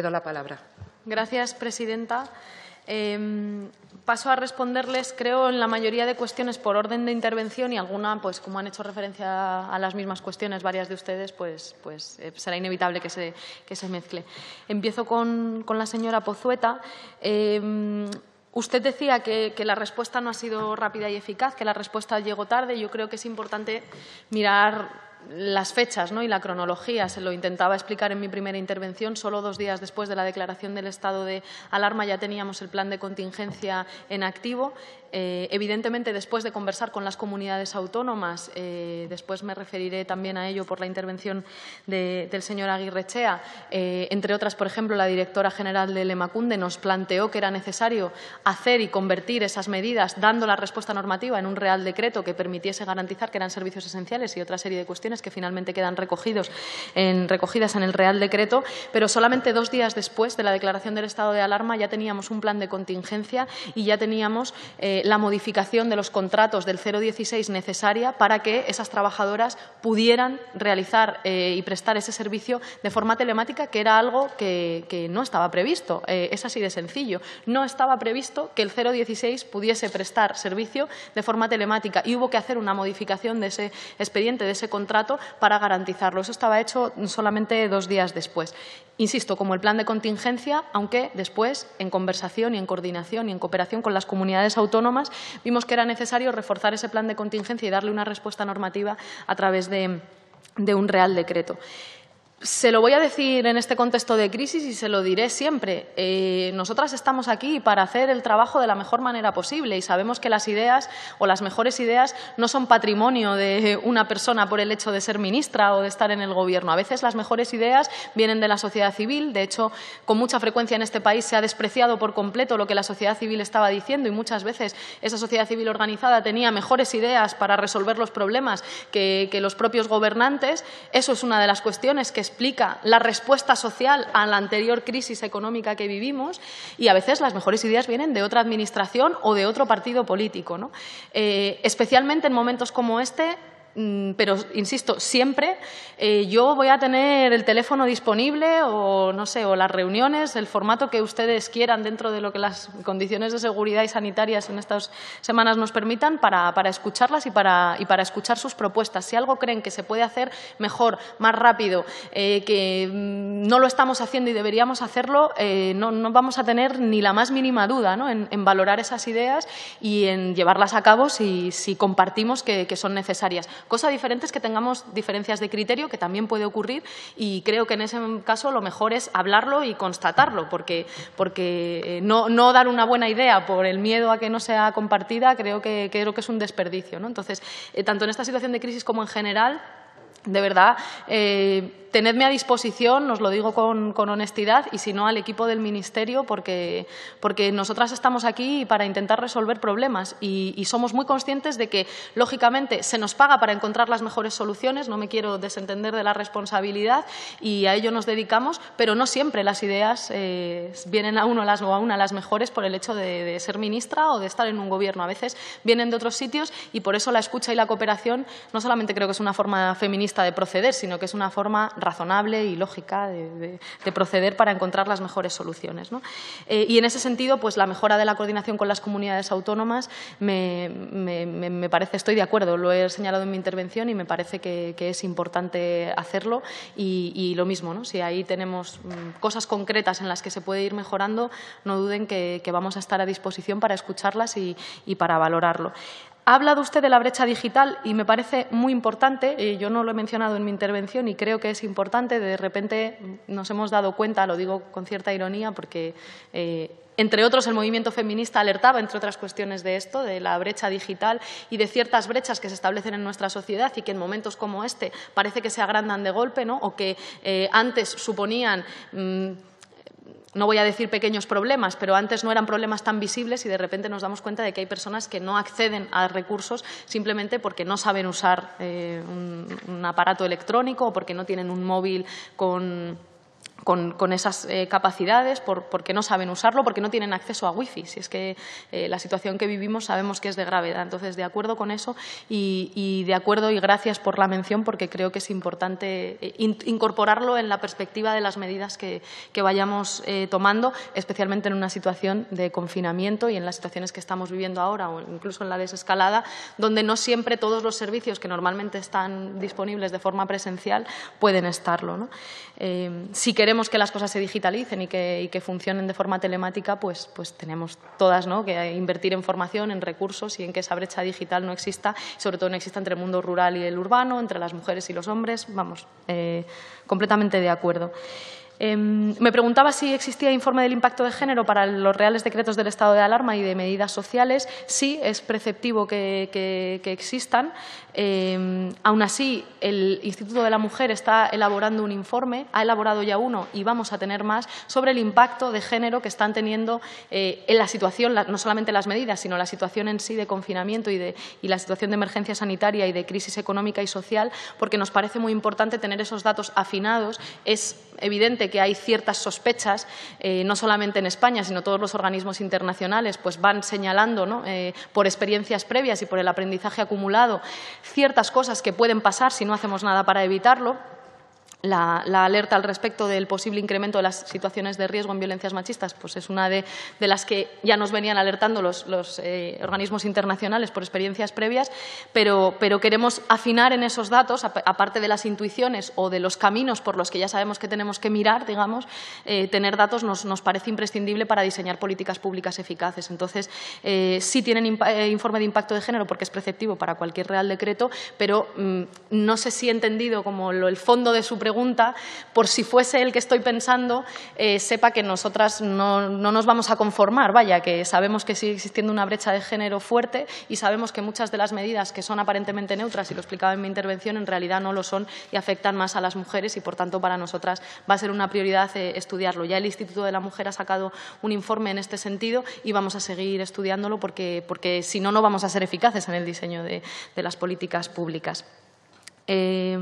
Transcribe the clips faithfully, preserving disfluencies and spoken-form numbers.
Cedo la palabra. Gracias, presidenta. Eh, paso a responderles, creo, en la mayoría de cuestiones por orden de intervención y alguna, pues como han hecho referencia a las mismas cuestiones varias de ustedes, pues, pues eh, será inevitable que se, que se mezcle. Empiezo con, con la señora Pozueta. Eh, Usted decía que, que la respuesta no ha sido rápida y eficaz, que la respuesta llegó tarde. Yo creo que es importante mirar las fechas, ¿no?, y la cronología. Se lo intentaba explicar en mi primera intervención. Solo dos días después de la declaración del estado de alarma ya teníamos el plan de contingencia en activo. Eh, evidentemente, después de conversar con las comunidades autónomas, eh, después me referiré también a ello por la intervención de, del señor Aguirrechea, eh, entre otras, por ejemplo, la directora general de Emakunde nos planteó que era necesario hacer y convertir esas medidas, dando la respuesta normativa en un Real Decreto que permitiese garantizar que eran servicios esenciales y otra serie de cuestiones que finalmente quedan recogidos en, recogidas en el Real Decreto, pero solamente dos días después de la declaración del estado de alarma ya teníamos un plan de contingencia y ya teníamos eh, la modificación de los contratos del cero dieciséis necesaria para que esas trabajadoras pudieran realizar eh, y prestar ese servicio de forma telemática, que era algo que, que no estaba previsto. Eh, es así de sencillo. No estaba previsto que el cero dieciséis pudiese prestar servicio de forma telemática y hubo que hacer una modificación de ese expediente, de ese contrato, para garantizarlo. Eso estaba hecho solamente dos días después. Insisto, como el plan de contingencia, aunque después, en conversación y en coordinación y en cooperación con las comunidades autónomas, vimos que era necesario reforzar ese plan de contingencia y darle una respuesta normativa a través de, de un Real Decreto. Se lo voy a decir en este contexto de crisis y se lo diré siempre. Eh, nosotras estamos aquí para hacer el trabajo de la mejor manera posible y sabemos que las ideas o las mejores ideas no son patrimonio de una persona por el hecho de ser ministra o de estar en el Gobierno. A veces las mejores ideas vienen de la sociedad civil. De hecho, con mucha frecuencia en este país se ha despreciado por completo lo que la sociedad civil estaba diciendo y muchas veces esa sociedad civil organizada tenía mejores ideas para resolver los problemas que, que los propios gobernantes. Eso es una de las cuestiones que explica la respuesta social a la anterior crisis económica que vivimos y a veces las mejores ideas vienen de otra administración o de otro partido político, ¿no? Eh, especialmente en momentos como este. Pero, insisto, siempre eh, yo voy a tener el teléfono disponible o, no sé, o las reuniones, el formato que ustedes quieran dentro de lo que las condiciones de seguridad y sanitarias en estas semanas nos permitan para, para escucharlas y para, y para escuchar sus propuestas. Si algo creen que se puede hacer mejor, más rápido, eh, que no lo estamos haciendo y deberíamos hacerlo, eh, no, no vamos a tener ni la más mínima duda, ¿no?, en, en valorar esas ideas y en llevarlas a cabo si, si compartimos que, que son necesarias. Cosa diferente es que tengamos diferencias de criterio, que también puede ocurrir, y creo que en ese caso lo mejor es hablarlo y constatarlo, porque, porque no, no dar una buena idea por el miedo a que no sea compartida creo que, creo que es un desperdicio, ¿no? Entonces, eh, tanto en esta situación de crisis como en general, de verdad, eh, tenedme a disposición, os lo digo con, con honestidad, y si no al equipo del Ministerio, porque, porque nosotras estamos aquí para intentar resolver problemas y, y somos muy conscientes de que, lógicamente, se nos paga para encontrar las mejores soluciones, no me quiero desentender de la responsabilidad y a ello nos dedicamos, pero no siempre las ideas eh, vienen a uno las, o a una las mejores por el hecho de, de ser ministra o de estar en un gobierno. A veces vienen de otros sitios y por eso la escucha y la cooperación no solamente creo que es una forma feminista de proceder, sino que es una forma razonable y lógica de, de, de proceder para encontrar las mejores soluciones, ¿no? Eh, y en ese sentido, pues la mejora de la coordinación con las comunidades autónomas me, me, me parece, estoy de acuerdo, lo he señalado en mi intervención y me parece que, que es importante hacerlo y, y lo mismo, ¿no? Si ahí tenemos cosas concretas en las que se puede ir mejorando, no duden que, que vamos a estar a disposición para escucharlas y, y para valorarlo. Ha hablado usted de la brecha digital y me parece muy importante, eh, yo no lo he mencionado en mi intervención y creo que es importante, de repente nos hemos dado cuenta, lo digo con cierta ironía porque… Eh, Entre otros, el movimiento feminista alertaba, entre otras cuestiones de esto, de la brecha digital y de ciertas brechas que se establecen en nuestra sociedad y que en momentos como este parece que se agrandan de golpe, ¿no?, o que eh, antes suponían… Mmm, no voy a decir pequeños problemas, pero antes no eran problemas tan visibles y de repente nos damos cuenta de que hay personas que no acceden a recursos simplemente porque no saben usar eh, un, un aparato electrónico o porque no tienen un móvil con… Con, con esas eh, capacidades, por, porque no saben usarlo, porque no tienen acceso a wifi. Si es que eh, la situación que vivimos sabemos que es de gravedad. Entonces, de acuerdo con eso y, y de acuerdo y gracias por la mención, porque creo que es importante eh, in, incorporarlo en la perspectiva de las medidas que, que vayamos eh, tomando, especialmente en una situación de confinamiento y en las situaciones que estamos viviendo ahora o incluso en la desescalada, donde no siempre todos los servicios que normalmente están disponibles de forma presencial pueden estarlo, ¿no? Eh, si queremos Queremos que las cosas se digitalicen y que, y que funcionen de forma telemática, pues, pues tenemos todas, ¿no?, que invertir en formación, en recursos y en que esa brecha digital no exista, sobre todo no exista entre el mundo rural y el urbano, entre las mujeres y los hombres. Vamos, eh, completamente de acuerdo. Eh, me preguntaba si existía informe del impacto de género para los reales decretos del estado de alarma y de medidas sociales. Sí, es preceptivo que, que, que existan. Eh, aún así, el Instituto de la Mujer está elaborando un informe, ha elaborado ya uno y vamos a tener más, sobre el impacto de género que están teniendo eh, en la situación, la, no solamente las medidas, sino la situación en sí de confinamiento y, de, y la situación de emergencia sanitaria y de crisis económica y social, porque nos parece muy importante tener esos datos afinados. Es evidente que que hay ciertas sospechas, eh, no solamente en España, sino todos los organismos internacionales pues van señalando, ¿no?, eh, por experiencias previas y por el aprendizaje acumulado, ciertas cosas que pueden pasar si no hacemos nada para evitarlo. La, la alerta al respecto del posible incremento de las situaciones de riesgo en violencias machistas pues es una de, de las que ya nos venían alertando los, los eh, organismos internacionales por experiencias previas, pero, pero queremos afinar en esos datos, aparte de las intuiciones o de los caminos por los que ya sabemos que tenemos que mirar, digamos, eh, tener datos nos, nos parece imprescindible para diseñar políticas públicas eficaces. Entonces, eh, sí tienen informe de impacto de género porque es preceptivo para cualquier real decreto, pero mmm, no sé si he entendido como lo, el fondo de su pregunta. Pregunta, por si fuese el que estoy pensando, eh, sepa que nosotras no, no nos vamos a conformar, vaya, que sabemos que sigue existiendo una brecha de género fuerte y sabemos que muchas de las medidas que son aparentemente neutras, y lo explicaba en mi intervención, en realidad no lo son y afectan más a las mujeres y, por tanto, para nosotras va a ser una prioridad eh, estudiarlo. Ya el Instituto de la Mujer ha sacado un informe en este sentido y vamos a seguir estudiándolo porque, porque si no, no vamos a ser eficaces en el diseño de, de las políticas públicas. Eh,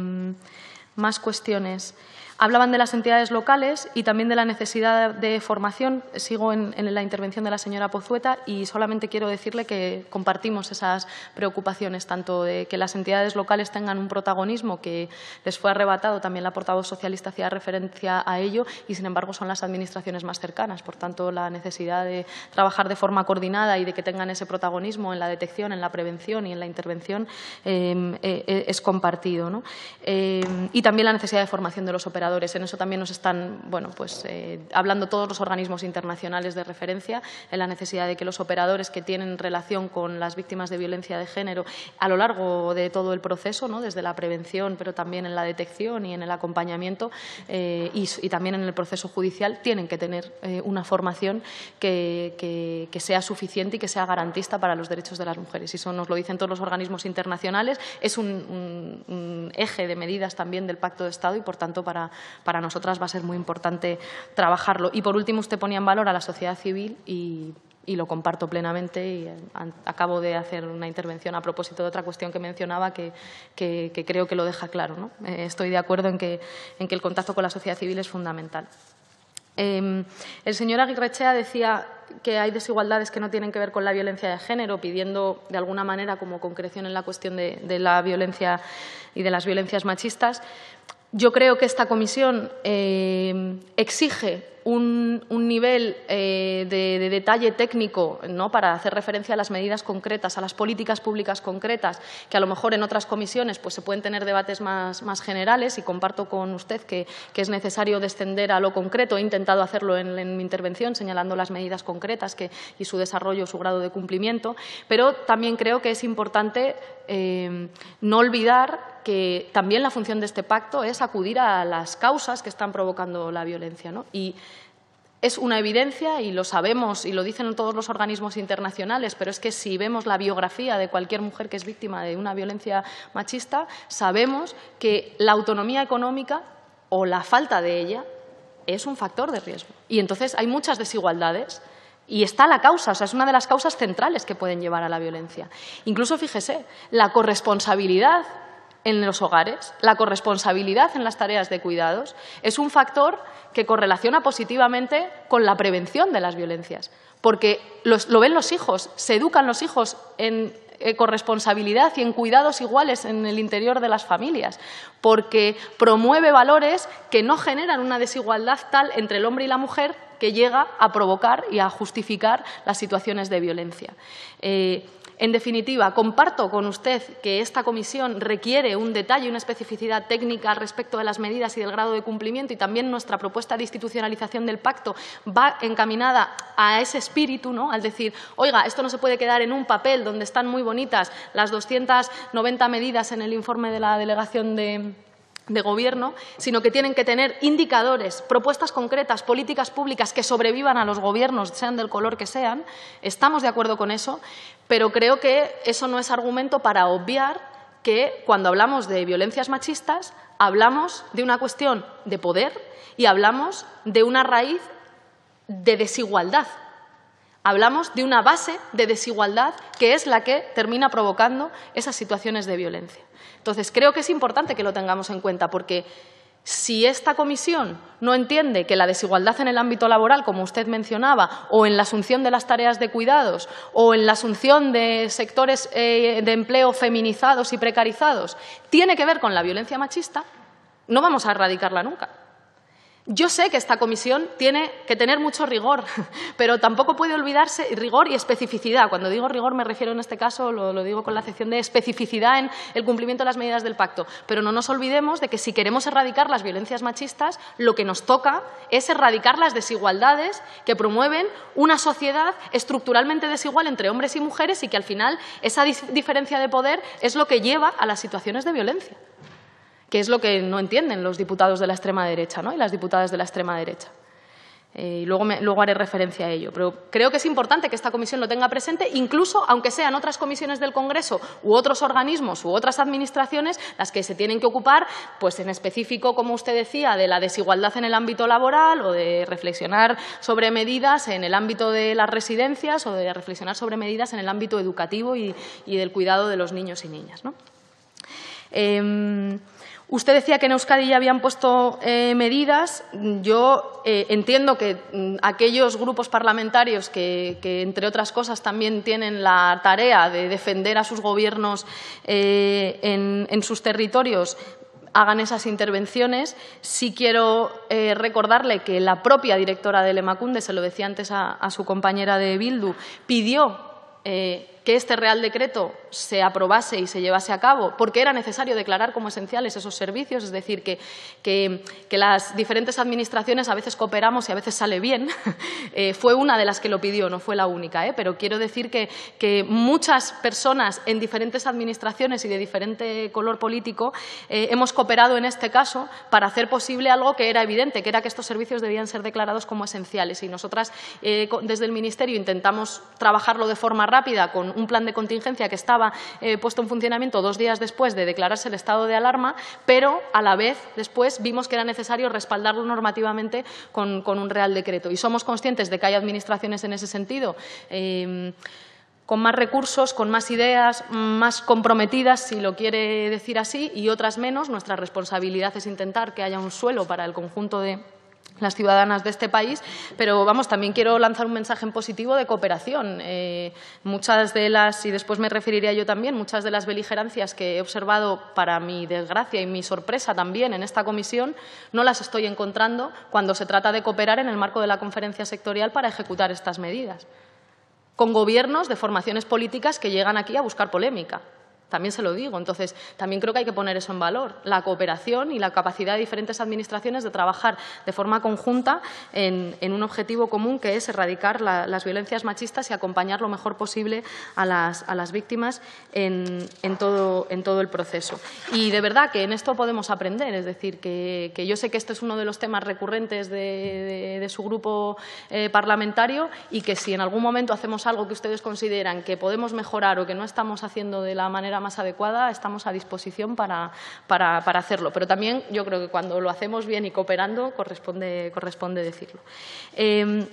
Más cuestiones. Hablaban de las entidades locales y también de la necesidad de formación. Sigo en, en la intervención de la señora Pozueta y solamente quiero decirle que compartimos esas preocupaciones, tanto de que las entidades locales tengan un protagonismo que les fue arrebatado, también la portavoz socialista hacía referencia a ello, y sin embargo son las administraciones más cercanas. Por tanto, la necesidad de trabajar de forma coordinada y de que tengan ese protagonismo en la detección, en la prevención y en la intervención eh, eh, es compartido, ¿no? Eh, y también la necesidad de formación de los operadores. En eso también nos están, bueno, pues, eh, hablando todos los organismos internacionales de referencia, en la necesidad de que los operadores que tienen relación con las víctimas de violencia de género a lo largo de todo el proceso, ¿no?, desde la prevención, pero también en la detección y en el acompañamiento eh, y, y también en el proceso judicial, tienen que tener eh, una formación que, que, que sea suficiente y que sea garantista para los derechos de las mujeres. Y eso nos lo dicen todos los organismos internacionales. Es un, un, un eje de medidas también del Pacto de Estado y, por tanto, para, para nosotras va a ser muy importante trabajarlo. Y, por último, usted ponía en valor a la sociedad civil y, y lo comparto plenamente. Y acabo de hacer una intervención a propósito de otra cuestión que mencionaba que, que, que creo que lo deja claro, ¿no? Eh, estoy de acuerdo en que, en que el contacto con la sociedad civil es fundamental. Eh, el señor Aguirrechea decía que hay desigualdades que no tienen que ver con la violencia de género, pidiendo de alguna manera como concreción en la cuestión de, de la violencia y de las violencias machistas. Yo creo que esta comisión eh, exige un, un nivel eh, de, de detalle técnico, ¿no?, para hacer referencia a las medidas concretas, a las políticas públicas concretas, que a lo mejor en otras comisiones pues, se pueden tener debates más, más generales, y comparto con usted que, que es necesario descender a lo concreto. He intentado hacerlo en, en mi intervención, señalando las medidas concretas que, y su desarrollo, su grado de cumplimiento, pero también creo que es importante eh, no olvidar que también la función de este pacto es acudir a las causas que están provocando la violencia, ¿no? Y es una evidencia, y lo sabemos y lo dicen todos los organismos internacionales, pero es que si vemos la biografía de cualquier mujer que es víctima de una violencia machista, sabemos que la autonomía económica o la falta de ella es un factor de riesgo. Y entonces hay muchas desigualdades. Y está la causa, o sea, es una de las causas centrales que pueden llevar a la violencia. Incluso, fíjese, la corresponsabilidad en los hogares, la corresponsabilidad en las tareas de cuidados, es un factor que correlaciona positivamente con la prevención de las violencias, porque los, lo ven los hijos, se educan los hijos en eh, corresponsabilidad y en cuidados iguales en el interior de las familias, porque promueve valores que no generan una desigualdad tal entre el hombre y la mujer que llega a provocar y a justificar las situaciones de violencia. Eh, En definitiva, comparto con usted que esta comisión requiere un detalle y una especificidad técnica respecto de las medidas y del grado de cumplimiento, y también nuestra propuesta de institucionalización del pacto va encaminada a ese espíritu, ¿no? Al decir, oiga, esto no se puede quedar en un papel donde están muy bonitas las doscientas noventa medidas en el informe de la delegación de... de gobierno, sino que tienen que tener indicadores, propuestas concretas, políticas públicas que sobrevivan a los gobiernos, sean del color que sean. Estamos de acuerdo con eso, pero creo que eso no es argumento para obviar que cuando hablamos de violencias machistas hablamos de una cuestión de poder y hablamos de una raíz de desigualdad. Hablamos de una base de desigualdad que es la que termina provocando esas situaciones de violencia. Entonces, creo que es importante que lo tengamos en cuenta, porque si esta comisión no entiende que la desigualdad en el ámbito laboral, como usted mencionaba, o en la asunción de las tareas de cuidados, o en la asunción de sectores eh, de empleo feminizados y precarizados, tiene que ver con la violencia machista, no vamos a erradicarla nunca. Yo sé que esta comisión tiene que tener mucho rigor, pero tampoco puede olvidarse rigor y especificidad. Cuando digo rigor me refiero en este caso, lo, lo digo con la acepción de especificidad en el cumplimiento de las medidas del pacto. Pero no nos olvidemos de que si queremos erradicar las violencias machistas, lo que nos toca es erradicar las desigualdades que promueven una sociedad estructuralmente desigual entre hombres y mujeres y que al final esa diferencia de poder es lo que lleva a las situaciones de violencia, que es lo que no entienden los diputados de la extrema derecha, ¿no? Y las diputadas de la extrema derecha. Eh, y luego, me, luego haré referencia a ello. Pero creo que es importante que esta comisión lo tenga presente, incluso aunque sean otras comisiones del Congreso u otros organismos u otras administraciones las que se tienen que ocupar, pues en específico, como usted decía, de la desigualdad en el ámbito laboral o de reflexionar sobre medidas en el ámbito de las residencias o de reflexionar sobre medidas en el ámbito educativo y, y del cuidado de los niños y niñas, ¿no? Eh, Usted decía que en Euskadi ya habían puesto eh, medidas. Yo eh, entiendo que m, aquellos grupos parlamentarios que, que, entre otras cosas, también tienen la tarea de defender a sus gobiernos eh, en, en sus territorios, hagan esas intervenciones. Sí quiero eh, recordarle que la propia directora de Emakunde, se lo decía antes a, a su compañera de Bildu, pidió eh, que este Real Decreto se aprobase y se llevase a cabo, porque era necesario declarar como esenciales esos servicios, es decir, que, que, que las diferentes administraciones a veces cooperamos y a veces sale bien. Eh, fue una de las que lo pidió, no fue la única, ¿eh? Pero quiero decir que, que muchas personas en diferentes administraciones y de diferente color político eh, hemos cooperado en este caso para hacer posible algo que era evidente, que era que estos servicios debían ser declarados como esenciales. Y nosotras, eh, desde el Ministerio, intentamos trabajarlo de forma rápida con un plan de contingencia que estaba eh, puesto en funcionamiento dos días después de declararse el estado de alarma, pero a la vez después vimos que era necesario respaldarlo normativamente con, con un Real Decreto. Y somos conscientes de que hay administraciones en ese sentido eh, con más recursos, con más ideas, más comprometidas, si lo quiere decir así, y otras menos. Nuestra responsabilidad es intentar que haya un suelo para el conjunto de las ciudadanas de este país, pero vamos, también quiero lanzar un mensaje en positivo de cooperación. Eh, muchas de las, y después me referiré yo también, muchas de las beligerancias que he observado, para mi desgracia y mi sorpresa también, en esta comisión, no las estoy encontrando cuando se trata de cooperar en el marco de la conferencia sectorial para ejecutar estas medidas, con gobiernos de formaciones políticas que llegan aquí a buscar polémica. También se lo digo. Entonces, también creo que hay que poner eso en valor, la cooperación y la capacidad de diferentes administraciones de trabajar de forma conjunta en, en un objetivo común, que es erradicar la, las violencias machistas y acompañar lo mejor posible a las, a las víctimas en, en, todo, en todo el proceso. Y de verdad que en esto podemos aprender. Es decir, que, que yo sé que este es uno de los temas recurrentes de, de, de su grupo eh, parlamentario, y que si en algún momento hacemos algo que ustedes consideran que podemos mejorar o que no estamos haciendo de la manera más adecuada, estamos a disposición para, para, para hacerlo. Pero también yo creo que cuando lo hacemos bien y cooperando, corresponde, corresponde decirlo. Eh,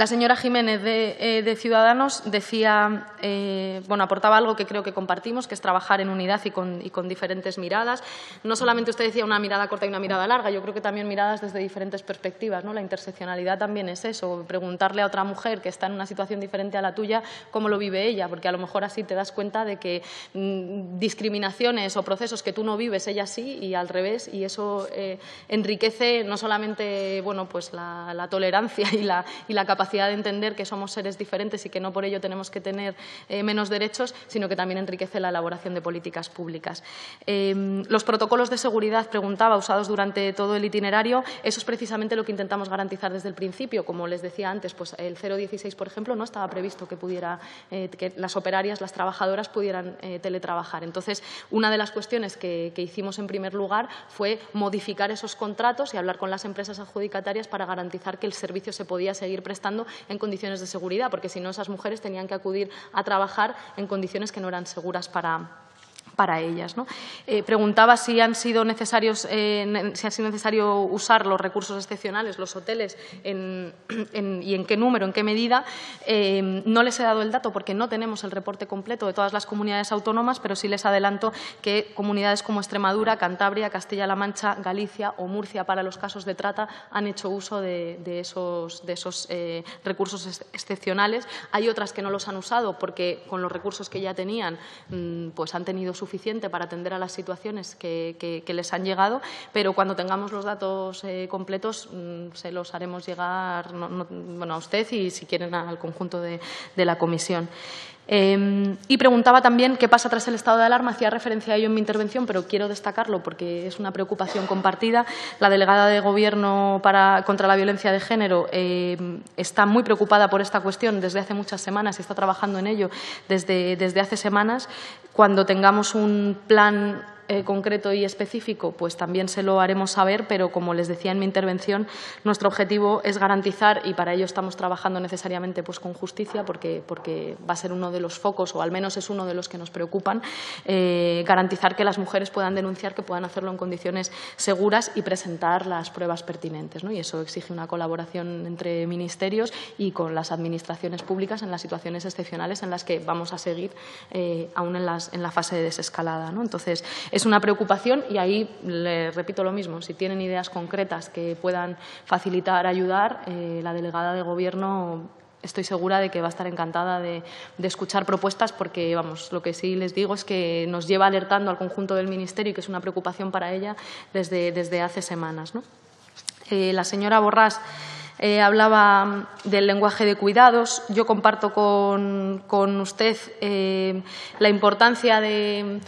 La señora Jiménez de, eh, de Ciudadanos decía, eh, bueno, aportaba algo que creo que compartimos, que es trabajar en unidad y con, y con diferentes miradas. No solamente usted decía una mirada corta y una mirada larga, yo creo que también miradas desde diferentes perspectivas, ¿no? La interseccionalidad también es eso, preguntarle a otra mujer que está en una situación diferente a la tuya cómo lo vive ella, porque a lo mejor así te das cuenta de que mmm, discriminaciones o procesos que tú no vives, ella sí, y al revés, y eso eh, enriquece no solamente, bueno, pues la, la tolerancia y la, y la capacidad capacidad de entender que somos seres diferentes y que no por ello tenemos que tener eh, menos derechos, sino que también enriquece la elaboración de políticas públicas. Eh, los protocolos de seguridad, preguntaba, usados durante todo el itinerario, eso es precisamente lo que intentamos garantizar desde el principio. Como les decía antes, pues el cero dieciséis, por ejemplo, no estaba previsto que, pudiera, eh, que las operarias, las trabajadoras pudieran eh, teletrabajar. Entonces, una de las cuestiones que, que hicimos en primer lugar fue modificar esos contratos y hablar con las empresas adjudicatarias para garantizar que el servicio se podía seguir prestando en condiciones de seguridad, porque si no esas mujeres tenían que acudir a trabajar en condiciones que no eran seguras para, para ellas, ¿no? Eh, preguntaba si han sido necesarios, eh, si ha sido necesario usar los recursos excepcionales, los hoteles, en, en, y en qué número, en qué medida. Eh, no les he dado el dato porque no tenemos el reporte completo de todas las comunidades autónomas, pero sí les adelanto que comunidades como Extremadura, Cantabria, Castilla-La Mancha, Galicia o Murcia para los casos de trata han hecho uso de, de esos, de esos eh, recursos ex excepcionales. Hay otras que no los han usado porque con los recursos que ya tenían pues han tenido su suficiente para atender a las situaciones que, que, que les han llegado, pero cuando tengamos los datos eh, completos se los haremos llegar no, no, bueno, a usted y, si quieren, al conjunto de, de la comisión. Eh, y preguntaba también qué pasa tras el estado de alarma. Hacía referencia a ello en mi intervención, pero quiero destacarlo porque es una preocupación compartida. La delegada de Gobierno para, contra la violencia de género eh, está muy preocupada por esta cuestión desde hace muchas semanas y está trabajando en ello desde, desde hace semanas. Cuando tengamos un plan eh, concreto y específico, pues también se lo haremos saber, pero como les decía en mi intervención, nuestro objetivo es garantizar, y para ello estamos trabajando necesariamente pues con justicia, porque, porque va a ser uno de los focos, o al menos es uno de los que nos preocupan, eh, garantizar que las mujeres puedan denunciar, que puedan hacerlo en condiciones seguras y presentar las pruebas pertinentes, ¿no? Y eso exige una colaboración entre ministerios y con las administraciones públicas en las situaciones excepcionales en las que vamos a seguir eh, aún en las en la fase de desescalada, ¿no? Entonces, es una preocupación y ahí le repito lo mismo. Si tienen ideas concretas que puedan facilitar, ayudar, eh, la delegada de Gobierno estoy segura de que va a estar encantada de, de escuchar propuestas porque, vamos, lo que sí les digo es que nos lleva alertando al conjunto del Ministerio y que es una preocupación para ella desde, desde hace semanas, ¿no? Eh, la señora Borrás Eh, hablaba del lenguaje de cuidados. Yo comparto con, con usted eh, la importancia de,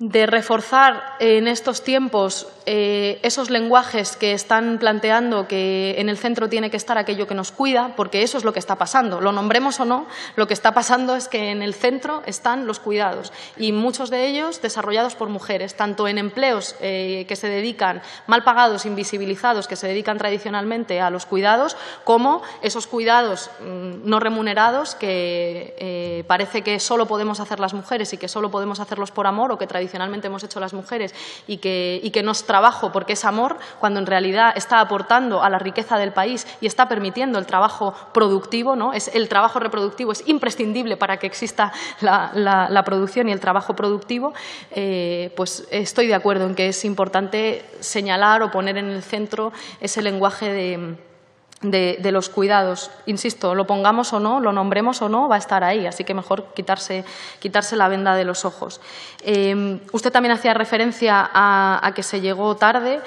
de reforzar en estos tiempos eh, esos lenguajes que están planteando que en el centro tiene que estar aquello que nos cuida, porque eso es lo que está pasando. Lo nombremos o no, lo que está pasando es que en el centro están los cuidados y muchos de ellos desarrollados por mujeres, tanto en empleos eh, que se dedican, mal pagados, invisibilizados, que se dedican tradicionalmente a los cuidados, como esos cuidados mmm, no remunerados que eh, parece que solo podemos hacer las mujeres y que solo podemos hacerlos por amor o que tradicionalmente hemos hecho las mujeres y que, y que no es trabajo porque es amor, cuando en realidad está aportando a la riqueza del país y está permitiendo el trabajo productivo, ¿no? Es el trabajo reproductivo es imprescindible para que exista la, la, la producción y el trabajo productivo. Eh, pues estoy de acuerdo en que es importante señalar o poner en el centro ese lenguaje de De, de los cuidados. Insisto, lo pongamos o no, lo nombremos o no, va a estar ahí, así que mejor quitarse, quitarse la venda de los ojos. Eh, usted también hacía referencia a, a que se llegó tarde.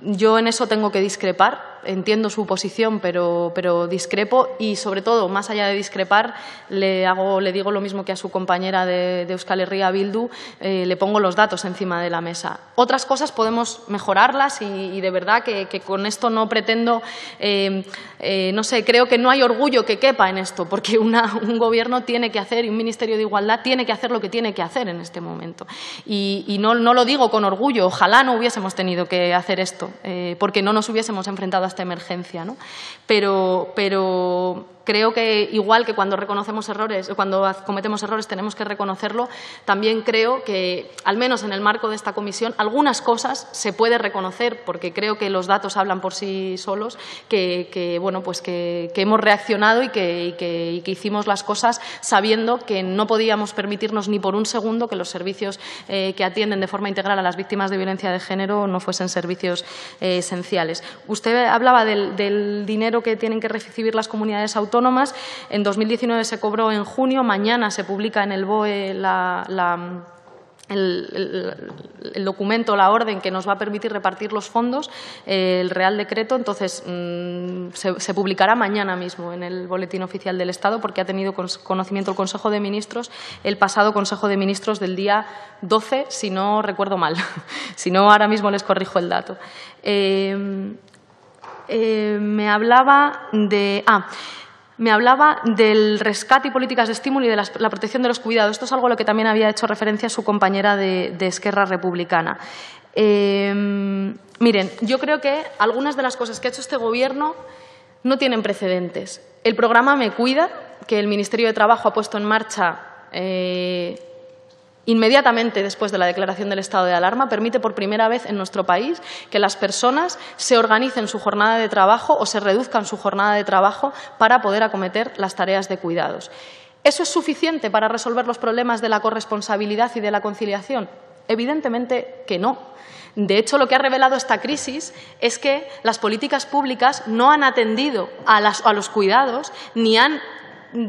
Yo en eso tengo que discrepar. Entiendo su posición, pero, pero discrepo y, sobre todo, más allá de discrepar, le, hago, le digo lo mismo que a su compañera de, de Euskal Herria, Bildu, eh, le pongo los datos encima de la mesa. Otras cosas podemos mejorarlas y, y de verdad, que, que con esto no pretendo, eh, eh, no sé, creo que no hay orgullo que quepa en esto, porque una, un Gobierno tiene que hacer y un Ministerio de Igualdad tiene que hacer lo que tiene que hacer en este momento. Y, y no, no lo digo con orgullo, ojalá no hubiésemos tenido que hacer esto, eh, porque no nos hubiésemos enfrentado a esta emergencia, ¿no? Pero, pero Creo que, igual que cuando reconocemos errores, cuando cometemos errores tenemos que reconocerlo, también creo que, al menos en el marco de esta comisión, algunas cosas se puede reconocer, porque creo que los datos hablan por sí solos, que, que, bueno, pues que, que hemos reaccionado y que, y, que, y que hicimos las cosas sabiendo que no podíamos permitirnos ni por un segundo que los servicios eh, que atienden de forma integral a las víctimas de violencia de género no fuesen servicios eh, esenciales. Usted hablaba del, del dinero que tienen que recibir las comunidades autónomas. En dos mil diecinueve se cobró en junio, mañana se publica en el B O E la, la, el, el, el documento, la orden que nos va a permitir repartir los fondos, el Real Decreto, entonces mmm, se, se publicará mañana mismo en el Boletín Oficial del Estado, porque ha tenido conocimiento el Consejo de Ministros, el pasado Consejo de Ministros del día doce, si no recuerdo mal, si no ahora mismo les corrijo el dato. Eh, eh, me hablaba de... Ah, Me hablaba del rescate y políticas de estímulo y de la, la protección de los cuidados. Esto es algo a lo que también había hecho referencia su compañera de, de Esquerra Republicana. Eh, miren, yo creo que algunas de las cosas que ha hecho este Gobierno no tienen precedentes. El programa Me Cuida, que el Ministerio de Trabajo ha puesto en marcha eh, inmediatamente después de la declaración del estado de alarma, permite por primera vez en nuestro país que las personas se organicen su jornada de trabajo o se reduzcan su jornada de trabajo para poder acometer las tareas de cuidados. ¿Eso es suficiente para resolver los problemas de la corresponsabilidad y de la conciliación? Evidentemente que no. De hecho, lo que ha revelado esta crisis es que las políticas públicas no han atendido a, las, a los cuidados ni han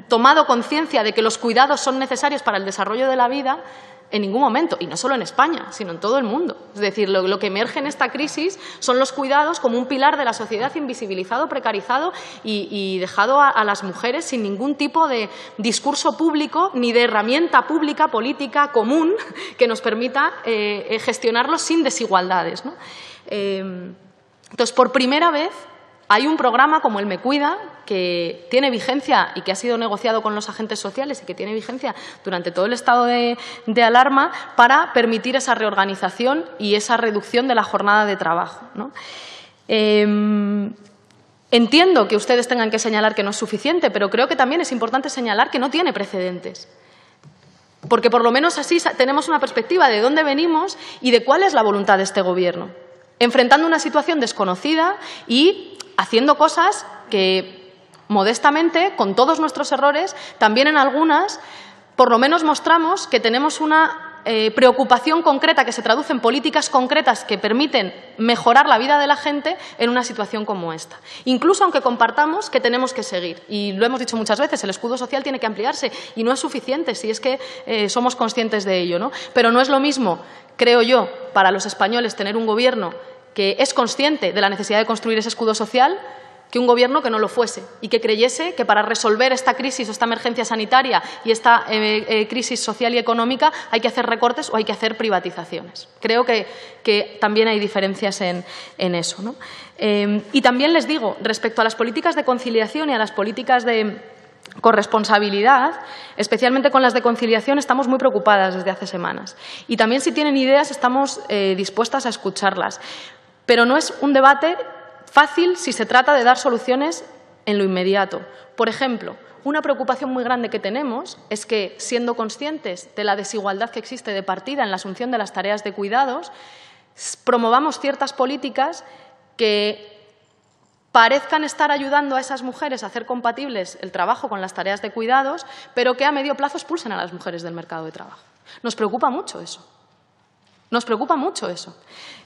tomado conciencia de que los cuidados son necesarios para el desarrollo de la vida en ningún momento, y no solo en España, sino en todo el mundo. Es decir, lo, lo que emerge en esta crisis son los cuidados como un pilar de la sociedad invisibilizado, precarizado y, y dejado a, a las mujeres sin ningún tipo de discurso público ni de herramienta pública, política, común que nos permita eh, gestionarlos sin desigualdades, ¿no? Eh, entonces, por primera vez, hay un programa como el Me Cuida que tiene vigencia y que ha sido negociado con los agentes sociales y que tiene vigencia durante todo el estado de, de alarma para permitir esa reorganización y esa reducción de la jornada de trabajo, ¿no? Eh, entiendo que ustedes tengan que señalar que no es suficiente, pero creo que también es importante señalar que no tiene precedentes. Porque por lo menos así tenemos una perspectiva de dónde venimos y de cuál es la voluntad de este Gobierno. Enfrentando una situación desconocida y haciendo cosas que, modestamente, con todos nuestros errores, también en algunas, por lo menos mostramos que tenemos una eh, preocupación concreta que se traduce en políticas concretas que permiten mejorar la vida de la gente en una situación como esta. Incluso aunque compartamos que tenemos que seguir, y lo hemos dicho muchas veces, el escudo social tiene que ampliarse y no es suficiente, si es que eh, somos conscientes de ello, ¿no? Pero no es lo mismo, creo yo, para los españoles tener un Gobierno que es consciente de la necesidad de construir ese escudo social, que un Gobierno que no lo fuese y que creyese que para resolver esta crisis o esta emergencia sanitaria y esta eh, eh, crisis social y económica hay que hacer recortes o hay que hacer privatizaciones. Creo que, que también hay diferencias en, en eso, ¿no? Eh, y también les digo, respecto a las políticas de conciliación y a las políticas de corresponsabilidad, especialmente con las de conciliación, estamos muy preocupadas desde hace semanas. Y también si tienen ideas estamos eh, dispuestas a escucharlas. Pero no es un debate fácil si se trata de dar soluciones en lo inmediato. Por ejemplo, una preocupación muy grande que tenemos es que, siendo conscientes de la desigualdad que existe de partida en la asunción de las tareas de cuidados, promovamos ciertas políticas que parezcan estar ayudando a esas mujeres a hacer compatibles el trabajo con las tareas de cuidados, pero que a medio plazo expulsen a las mujeres del mercado de trabajo. Nos preocupa mucho eso. Nos preocupa mucho eso.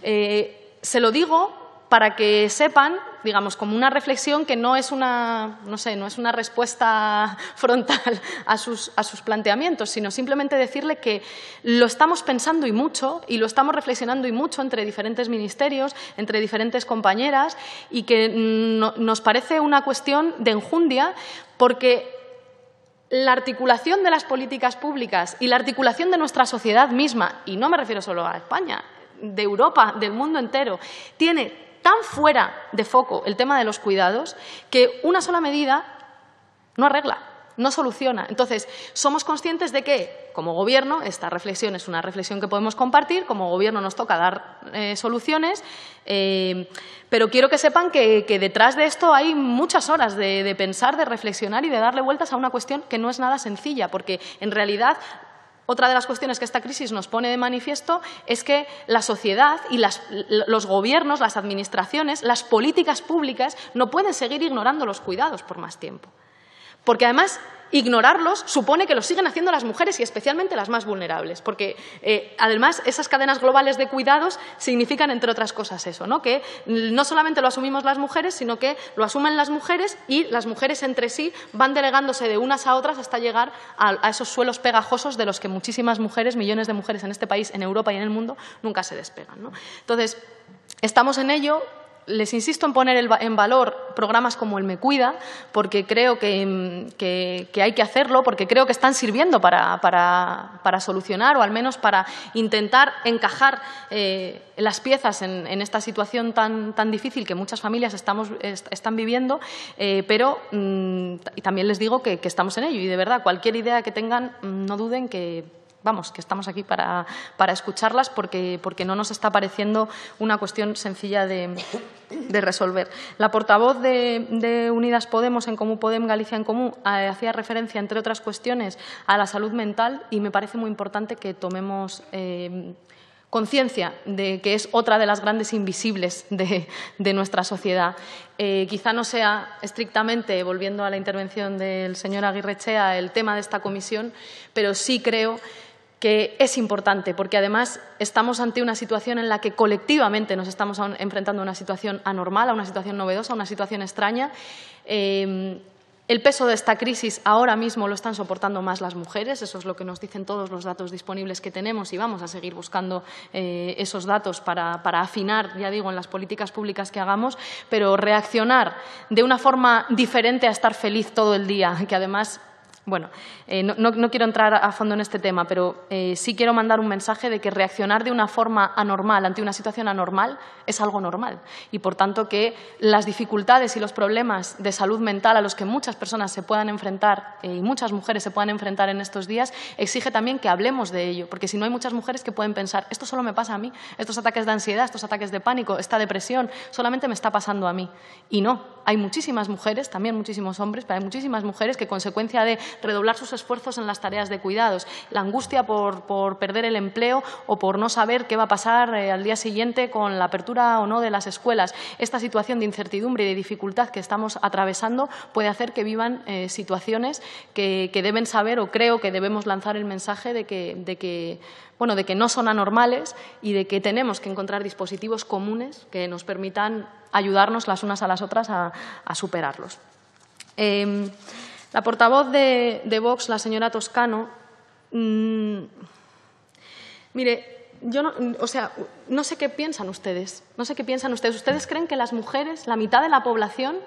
Eh, Se lo digo para que sepan, digamos, como una reflexión que no es una, no sé, no es una respuesta frontal a sus, a sus planteamientos, sino simplemente decirle que lo estamos pensando y mucho, y lo estamos reflexionando y mucho entre diferentes ministerios, entre diferentes compañeras, y que no, nos parece una cuestión de enjundia porque la articulación de las políticas públicas y la articulación de nuestra sociedad misma, y no me refiero solo a España, de Europa, del mundo entero, tiene tan fuera de foco el tema de los cuidados que una sola medida no arregla, no soluciona. Entonces, somos conscientes de que, como Gobierno, esta reflexión es una reflexión que podemos compartir, como Gobierno nos toca dar eh, soluciones, eh, pero quiero que sepan que, que detrás de esto hay muchas horas de, de pensar, de reflexionar y de darle vueltas a una cuestión que no es nada sencilla, porque en realidad… Otra de las cuestiones que esta crisis nos pone de manifiesto es que la sociedad y las, los gobiernos, las administraciones, las políticas públicas no pueden seguir ignorando los cuidados por más tiempo. Porque además ignorarlos supone que los siguen haciendo las mujeres y especialmente las más vulnerables. Porque eh, además esas cadenas globales de cuidados significan, entre otras cosas, eso, ¿no? Que no solamente lo asumimos las mujeres, sino que lo asumen las mujeres y las mujeres entre sí van delegándose de unas a otras hasta llegar a, a esos suelos pegajosos de los que muchísimas mujeres, millones de mujeres en este país, en Europa y en el mundo, nunca se despegan, ¿no? Entonces, estamos en ello. Les insisto en poner en valor programas como el Me Cuida, porque creo que, que, que hay que hacerlo, porque creo que están sirviendo para, para, para solucionar o al menos para intentar encajar eh, las piezas en, en esta situación tan, tan difícil que muchas familias estamos, est están viviendo, eh, pero mmm, y también les digo que, que estamos en ello y de verdad cualquier idea que tengan no duden que… Vamos, que estamos aquí para, para escucharlas porque, porque no nos está pareciendo una cuestión sencilla de, de resolver. La portavoz de, de Unidas Podemos en Comú, Podem, Galicia en Comú, eh, hacía referencia, entre otras cuestiones, a la salud mental y me parece muy importante que tomemos eh, conciencia de que es otra de las grandes invisibles de, de nuestra sociedad. Eh, quizá no sea estrictamente, volviendo a la intervención del señor Aguirrechea, el tema de esta comisión, pero sí creo que es importante, porque además estamos ante una situación en la que colectivamente nos estamos enfrentando a una situación anormal, a una situación novedosa, a una situación extraña. Eh, el peso de esta crisis ahora mismo lo están soportando más las mujeres, eso es lo que nos dicen todos los datos disponibles que tenemos y vamos a seguir buscando eh, esos datos para, para afinar, ya digo, en las políticas públicas que hagamos, pero reaccionar de una forma diferente a estar feliz todo el día, que además… Bueno, eh, no, no, no quiero entrar a fondo en este tema, pero eh, sí quiero mandar un mensaje de que reaccionar de una forma anormal ante una situación anormal es algo normal y, por tanto, que las dificultades y los problemas de salud mental a los que muchas personas se puedan enfrentar eh, y muchas mujeres se puedan enfrentar en estos días exige también que hablemos de ello, porque si no hay muchas mujeres que pueden pensar esto solo me pasa a mí, estos ataques de ansiedad, estos ataques de pánico, esta depresión, solamente me está pasando a mí. Y no, hay muchísimas mujeres, también muchísimos hombres, pero hay muchísimas mujeres que, consecuencia de redoblar sus esfuerzos en las tareas de cuidados, la angustia por, por perder el empleo o por no saber qué va a pasar eh, al día siguiente con la apertura o no de las escuelas. Esta situación de incertidumbre y de dificultad que estamos atravesando puede hacer que vivan eh, situaciones que, que deben saber o creo que debemos lanzar el mensaje de que, de que, bueno, de que no son anormales y de que tenemos que encontrar dispositivos comunes que nos permitan ayudarnos las unas a las otras a, a superarlos. Eh, La portavoz de, de Vox, la señora Toscano, mmm, mire, yo no, o sea, no sé qué piensan ustedes, no sé qué piensan ustedes. ¿Ustedes creen que las mujeres, la mitad de la población,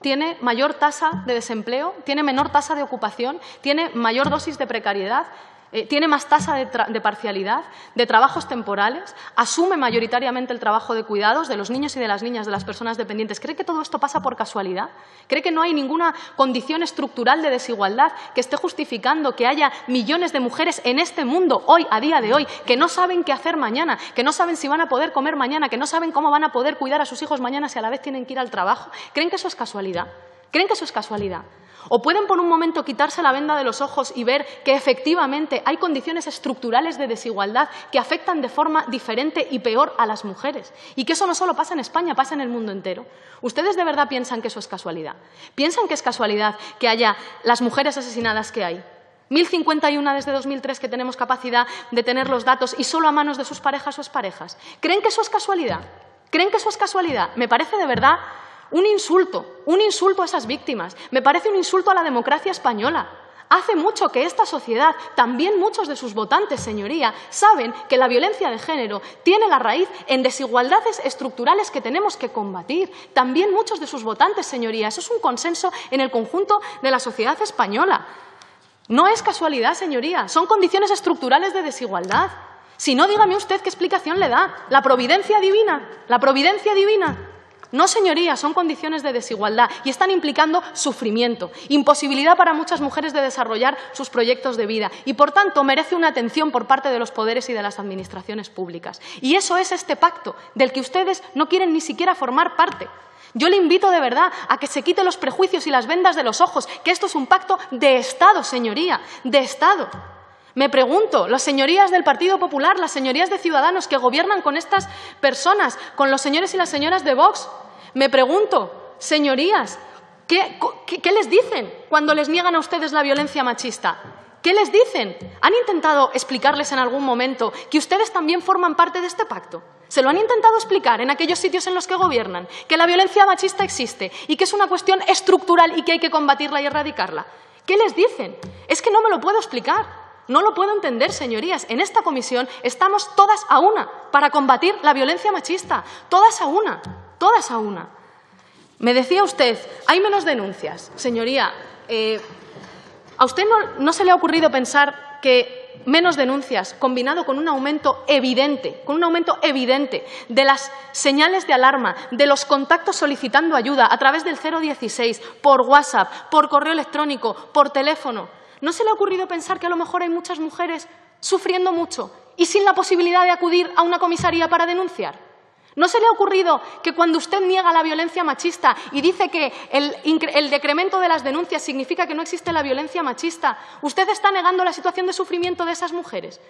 tiene mayor tasa de desempleo, tiene menor tasa de ocupación, tiene mayor dosis de precariedad? Eh, tiene más tasa de, de parcialidad, de trabajos temporales, asume mayoritariamente el trabajo de cuidados de los niños y de las niñas, de las personas dependientes. ¿Cree que todo esto pasa por casualidad? ¿Cree que no hay ninguna condición estructural de desigualdad que esté justificando que haya millones de mujeres en este mundo, hoy, a día de hoy, que no saben qué hacer mañana, que no saben si van a poder comer mañana, que no saben cómo van a poder cuidar a sus hijos mañana si a la vez tienen que ir al trabajo? ¿Creen que eso es casualidad? ¿Creen que eso es casualidad? ¿O pueden por un momento quitarse la venda de los ojos y ver que efectivamente hay condiciones estructurales de desigualdad que afectan de forma diferente y peor a las mujeres? Y que eso no solo pasa en España, pasa en el mundo entero. ¿Ustedes de verdad piensan que eso es casualidad? ¿Piensan que es casualidad que haya las mujeres asesinadas que hay? mil cincuenta y una desde dos mil tres que tenemos capacidad de tener los datos y solo a manos de sus parejas o exparejas. ¿Creen que eso es casualidad? ¿Creen que eso es casualidad? Me parece de verdad un insulto, un insulto a esas víctimas. Me parece un insulto a la democracia española. Hace mucho que esta sociedad, también muchos de sus votantes, señoría, saben que la violencia de género tiene la raíz en desigualdades estructurales que tenemos que combatir. También muchos de sus votantes, señoría. Eso es un consenso en el conjunto de la sociedad española. No es casualidad, señoría. Son condiciones estructurales de desigualdad. Si no, dígame usted qué explicación le da. La providencia divina. La providencia divina. No, señorías, son condiciones de desigualdad y están implicando sufrimiento, imposibilidad para muchas mujeres de desarrollar sus proyectos de vida y, por tanto, merece una atención por parte de los poderes y de las administraciones públicas. Y eso es este pacto, del que ustedes no quieren ni siquiera formar parte. Yo le invito de verdad a que se quite los prejuicios y las vendas de los ojos, que esto es un pacto de Estado, señoría, de Estado. Me pregunto, las señorías del Partido Popular, las señorías de Ciudadanos que gobiernan con estas personas, con los señores y las señoras de Vox, me pregunto, señorías, ¿qué, qué, qué les dicen cuando les niegan a ustedes la violencia machista? ¿Qué les dicen? ¿Han intentado explicarles en algún momento que ustedes también forman parte de este pacto? ¿Se lo han intentado explicar en aquellos sitios en los que gobiernan? Que la violencia machista existe y que es una cuestión estructural y que hay que combatirla y erradicarla. ¿Qué les dicen? Es que no me lo puedo explicar. No lo puedo entender, señorías. En esta comisión estamos todas a una para combatir la violencia machista. Todas a una. Todas a una. Me decía usted, hay menos denuncias. Señoría, eh, ¿a usted no, no se le ha ocurrido pensar que menos denuncias, combinado con un aumento evidente, con un aumento evidente de las señales de alarma, de los contactos solicitando ayuda a través del cero dieciséis, por WhatsApp, por correo electrónico, por teléfono? ¿No se le ha ocurrido pensar que a lo mejor hay muchas mujeres sufriendo mucho y sin la posibilidad de acudir a una comisaría para denunciar? ¿No se le ha ocurrido que cuando usted niega la violencia machista y dice que el, el decremento de las denuncias significa que no existe la violencia machista, usted está negando la situación de sufrimiento de esas mujeres?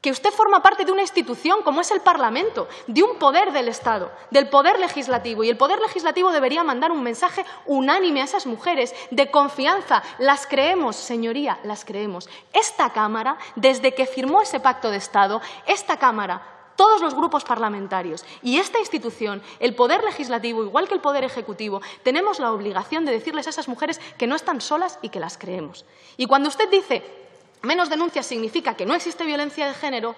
Que usted forma parte de una institución como es el Parlamento, de un poder del Estado, del poder legislativo. Y el poder legislativo debería mandar un mensaje unánime a esas mujeres de confianza. Las creemos, señoría, las creemos. Esta Cámara, desde que firmó ese pacto de Estado, esta Cámara, todos los grupos parlamentarios y esta institución, el poder legislativo, igual que el poder ejecutivo, tenemos la obligación de decirles a esas mujeres que no están solas y que las creemos. Y cuando usted dice menos denuncias significa que no existe violencia de género,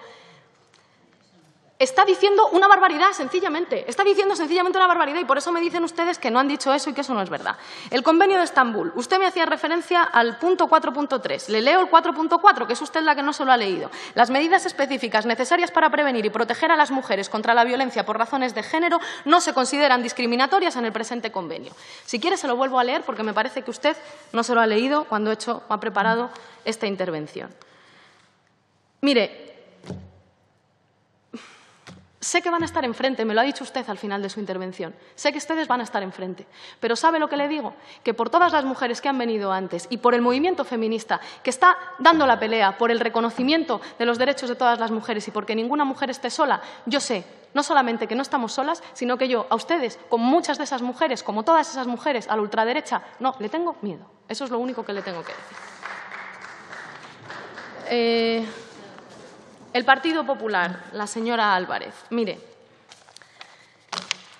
está diciendo una barbaridad, sencillamente. Está diciendo sencillamente una barbaridad y por eso me dicen ustedes que no han dicho eso y que eso no es verdad. El Convenio de Estambul. Usted me hacía referencia al punto cuatro punto tres. Le leo el cuatro punto cuatro, que es usted la que no se lo ha leído. Las medidas específicas necesarias para prevenir y proteger a las mujeres contra la violencia por razones de género no se consideran discriminatorias en el presente convenio. Si quiere se lo vuelvo a leer porque me parece que usted no se lo ha leído cuando he hecho, ha preparado esta intervención. Mire, sé que van a estar enfrente, me lo ha dicho usted al final de su intervención. Sé que ustedes van a estar enfrente. Pero ¿sabe lo que le digo? Que por todas las mujeres que han venido antes y por el movimiento feminista que está dando la pelea por el reconocimiento de los derechos de todas las mujeres y porque ninguna mujer esté sola, yo sé, no solamente que no estamos solas, sino que yo a ustedes, con muchas de esas mujeres, como todas esas mujeres, a la ultraderecha, no, le tengo miedo. Eso es lo único que le tengo que decir. Eh... El Partido Popular, la señora Álvarez. Mire,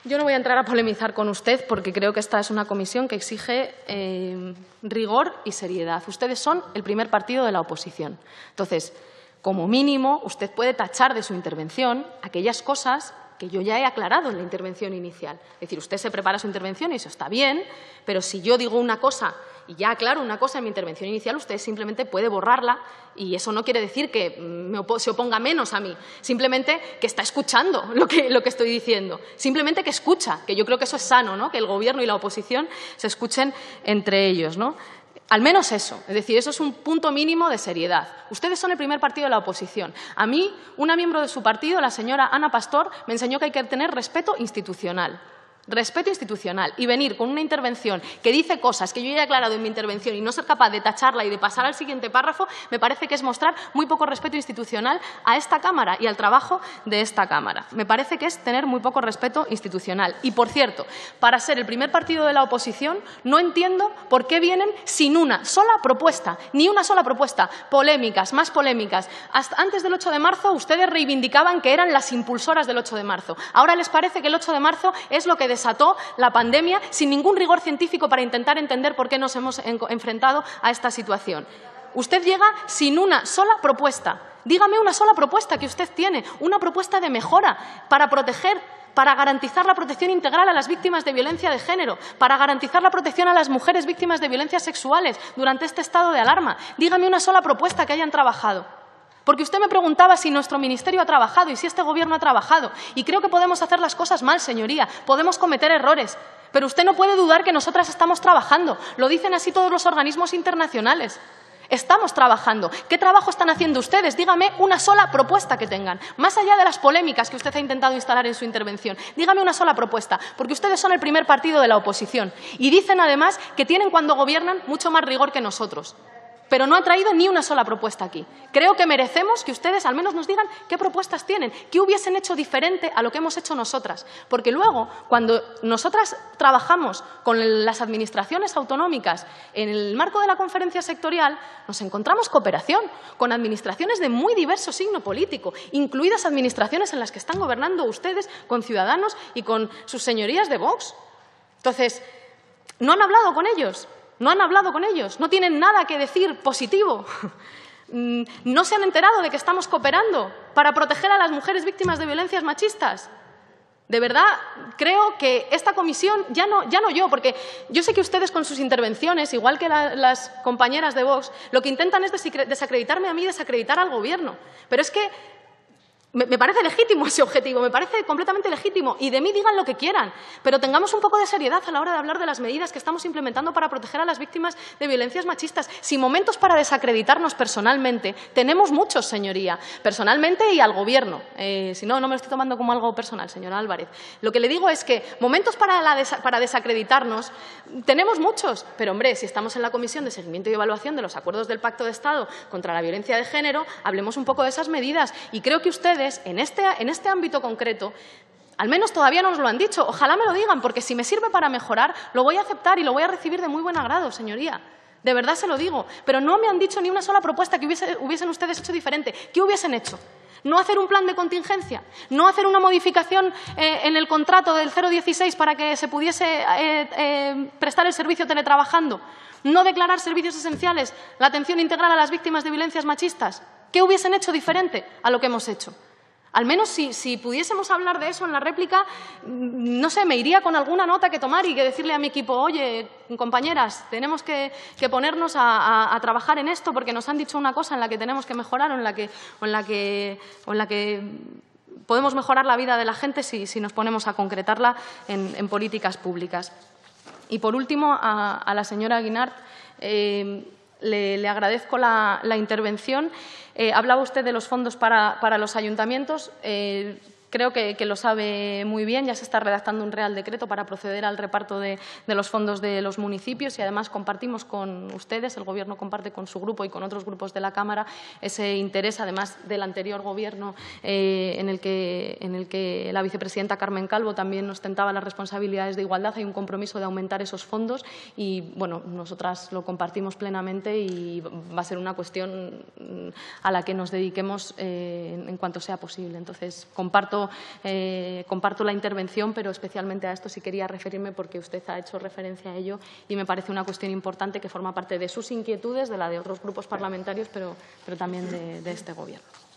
yo no voy a entrar a polemizar con usted porque creo que esta es una comisión que exige eh, rigor y seriedad. Ustedes son el primer partido de la oposición. Entonces, como mínimo, usted puede tachar de su intervención aquellas cosas que yo ya he aclarado en la intervención inicial. Es decir, usted se prepara su intervención y eso está bien, pero si yo digo una cosa y ya aclaro una cosa en mi intervención inicial, usted simplemente puede borrarla y eso no quiere decir que me op- se oponga menos a mí, simplemente que está escuchando lo que, lo que estoy diciendo, simplemente que escucha, que yo creo que eso es sano, ¿no? Que el Gobierno y la oposición se escuchen entre ellos, ¿no? Al menos eso, es decir, eso es un punto mínimo de seriedad. Ustedes son el primer partido de la oposición. A mí, una miembro de su partido, la señora Ana Pastor, me enseñó que hay que tener respeto institucional. Respeto institucional y venir con una intervención que dice cosas que yo ya he aclarado en mi intervención y no ser capaz de tacharla y de pasar al siguiente párrafo, me parece que es mostrar muy poco respeto institucional a esta Cámara y al trabajo de esta Cámara. Me parece que es tener muy poco respeto institucional. Y, por cierto, para ser el primer partido de la oposición, no entiendo por qué vienen sin una sola propuesta, ni una sola propuesta, polémicas, más polémicas. Hasta antes del ocho de marzo, ustedes reivindicaban que eran las impulsoras del ocho de marzo. Ahora les parece que el ocho de marzo es lo que desató la pandemia sin ningún rigor científico para intentar entender por qué nos hemos en- enfrentado a esta situación. Usted llega sin una sola propuesta. Dígame una sola propuesta que usted tiene, una propuesta de mejora para proteger, para garantizar la protección integral a las víctimas de violencia de género, para garantizar la protección a las mujeres víctimas de violencias sexuales durante este estado de alarma. Dígame una sola propuesta que hayan trabajado. Porque usted me preguntaba si nuestro ministerio ha trabajado y si este Gobierno ha trabajado. Y creo que podemos hacer las cosas mal, señoría. Podemos cometer errores. Pero usted no puede dudar que nosotras estamos trabajando. Lo dicen así todos los organismos internacionales. Estamos trabajando. ¿Qué trabajo están haciendo ustedes? Dígame una sola propuesta que tengan. Más allá de las polémicas que usted ha intentado instalar en su intervención, dígame una sola propuesta, porque ustedes son el primer partido de la oposición. Y dicen, además, que tienen cuando gobiernan mucho más rigor que nosotros. Pero no ha traído ni una sola propuesta aquí. Creo que merecemos que ustedes al menos nos digan qué propuestas tienen, qué hubiesen hecho diferente a lo que hemos hecho nosotras. Porque luego, cuando nosotras trabajamos con las administraciones autonómicas en el marco de la conferencia sectorial, nos encontramos cooperación con administraciones de muy diverso signo político, incluidas administraciones en las que están gobernando ustedes con Ciudadanos y con sus señorías de Vox. Entonces, no han hablado con ellos. No han hablado con ellos, no tienen nada que decir positivo. No se han enterado de que estamos cooperando para proteger a las mujeres víctimas de violencias machistas. De verdad, creo que esta comisión, ya no, ya no yo, porque yo sé que ustedes con sus intervenciones, igual que la, las compañeras de Vox, lo que intentan es desacreditarme a mí y desacreditar al Gobierno. Pero es que me parece legítimo ese objetivo, me parece completamente legítimo, y de mí digan lo que quieran, pero tengamos un poco de seriedad a la hora de hablar de las medidas que estamos implementando para proteger a las víctimas de violencias machistas. Sin momentos para desacreditarnos personalmente, tenemos muchos, señoría, personalmente y al Gobierno. Eh, si no, no me lo estoy tomando como algo personal, señora Álvarez. Lo que le digo es que momentos para, la desa- para desacreditarnos tenemos muchos, pero hombre, si estamos en la Comisión de Seguimiento y Evaluación de los Acuerdos del Pacto de Estado contra la Violencia de Género, hablemos un poco de esas medidas, y creo que ustedes En este, en este ámbito concreto, al menos todavía no nos lo han dicho. Ojalá me lo digan, porque si me sirve para mejorar, lo voy a aceptar y lo voy a recibir de muy buen agrado, señoría. De verdad se lo digo. Pero no me han dicho ni una sola propuesta que hubiese, hubiesen ustedes hecho diferente. ¿Qué hubiesen hecho? ¿No hacer un plan de contingencia? ¿No hacer una modificación eh, en el contrato del cero dieciséis para que se pudiese eh, eh, prestar el servicio teletrabajando? ¿No declarar servicios esenciales la atención integral a las víctimas de violencias machistas? ¿Qué hubiesen hecho diferente a lo que hemos hecho? Al menos si, si pudiésemos hablar de eso en la réplica, no sé, me iría con alguna nota que tomar y que decirle a mi equipo, oye, compañeras, tenemos que, que ponernos a, a, a trabajar en esto porque nos han dicho una cosa en la que tenemos que mejorar o en la que, o en la que, o en la que podemos mejorar la vida de la gente si, si nos ponemos a concretarla en, en políticas públicas. Y por último, a, a la señora Guinart, eh, Le, le agradezco la, la intervención. Eh, hablaba usted de los fondos para, para los ayuntamientos. Eh, creo que, que lo sabe muy bien. Ya se está redactando un Real Decreto para proceder al reparto de, de los fondos de los municipios y, además, compartimos con ustedes, el Gobierno comparte con su grupo y con otros grupos de la Cámara, ese interés, además, del anterior Gobierno eh, en el que, en el que la vicepresidenta Carmen Calvo también ostentaba las responsabilidades de igualdad. Hay un compromiso de aumentar esos fondos y, bueno, nosotras lo compartimos plenamente y va a ser una cuestión a la que nos dediquemos eh, en cuanto sea posible. Entonces, comparto, eh, comparto la intervención, pero especialmente a esto sí quería referirme porque usted ha hecho referencia a ello y me parece una cuestión importante que forma parte de sus inquietudes, de la de otros grupos parlamentarios, pero, pero también de, de este Gobierno.